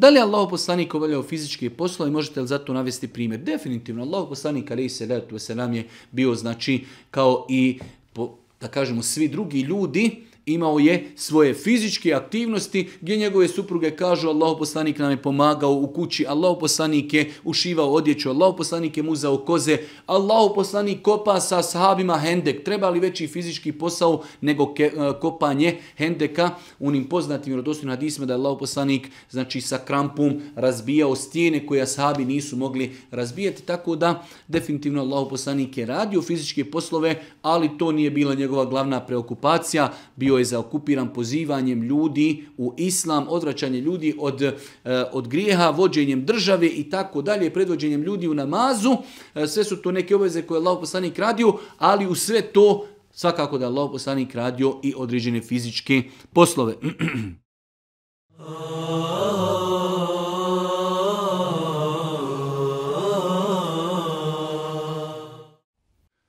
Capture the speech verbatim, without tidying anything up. Da li je Allahov poslanik obavljao fizičke poslove? Možete li zato navesti primjer? Definitivno, Allahov poslanik alejhi selatu vesselam je bio, znači, kao i, po, da kažemo, svi drugi ljudi, imao je svoje fizičke aktivnosti gdje njegove supruge kažu Allahov poslanik nam je pomagao u kući, Allahov poslanik je ušivao odjeću, Allahov poslanik je muzao koze, Allahov poslanik kopa sa sahabima Hendek. Treba li veći fizički posao nego ke, kopanje Hendeka? U onim poznatim vjerodostojnim hadisima da je Allahov poslanik, znači, sa krampom razbijao stijene koje sahabi nisu mogli razbijati, tako da definitivno Allahov poslanik je radio fizičke poslove, ali to nije bila njegova glavna preokupacija. Bio je zaokupiran pozivanjem ljudi u islam, odvraćanje ljudi od, e, od grijeha, vođenjem države i tako dalje, predvođenjem ljudi u namazu. E, sve su to neke obaveze koje je Allahov poslanik radio, ali u sve to svakako da je Allahov poslanik radio i određene fizičke poslove.